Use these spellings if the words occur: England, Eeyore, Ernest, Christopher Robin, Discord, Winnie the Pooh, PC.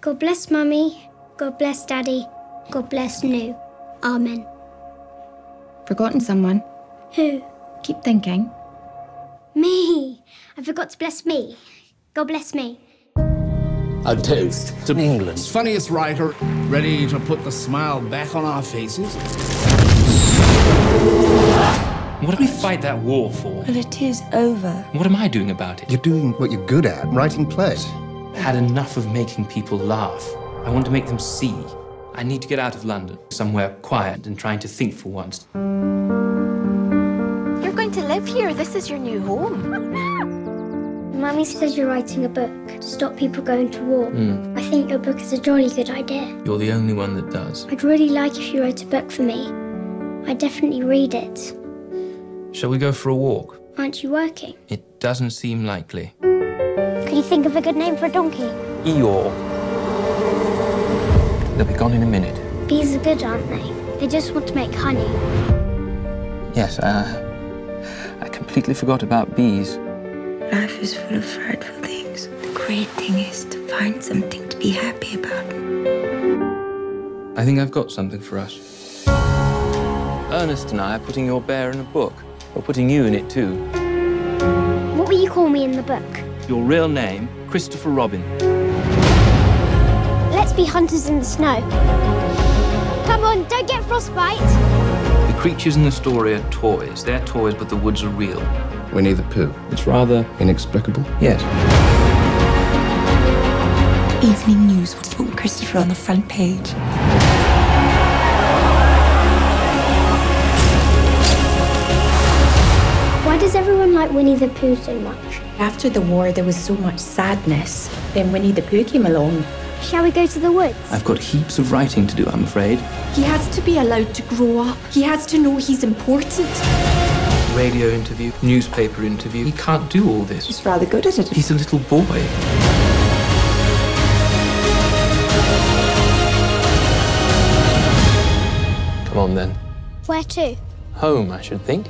God bless Mummy, God bless Daddy, God bless Nu. Amen. Forgotten someone? Who? Keep thinking. Me! I forgot to bless me. God bless me. A toast to England's funniest writer, ready to put the smile back on our faces. What did we fight that war for? Well, it is over. What am I doing about it? You're doing what you're good at, writing plays. I had enough of making people laugh. I want to make them see. I need to get out of London, somewhere quiet and trying to think for once. You're going to live here. This is your new home. Mummy says you're writing a book to stop people going to war. I think your book is a jolly good idea. You're the only one that does. I'd really like if you wrote a book for me. I'd definitely read it. Shall we go for a walk? Aren't you working? It doesn't seem likely. Can you think of a good name for a donkey? Eeyore. They'll be gone in a minute. Bees are good, aren't they? They just want to make honey. Yes, I completely forgot about bees. Life is full of frightful things. The great thing is to find something to be happy about. I think I've got something for us. Ernest and I are putting your bear in a book. We're putting you in it too. What will you call me in the book? Your real name, Christopher Robin. Let's be hunters in the snow. Come on, don't get frostbite. The creatures in the story are toys. They're toys, but the woods are real. Winnie the Pooh. It's rather inexplicable. Yes. Evening News would put Christopher on the front page. Why does everyone like Winnie the Pooh so much? After the war, there was so much sadness. Then Winnie the Pooh came along. Shall we go to the woods? I've got heaps of writing to do, I'm afraid. He has to be allowed to grow up. He has to know he's important. Radio interview, newspaper interview. He can't do all this. He's rather good at it. He's a little boy. Come on, then. Where to? Home, I should think.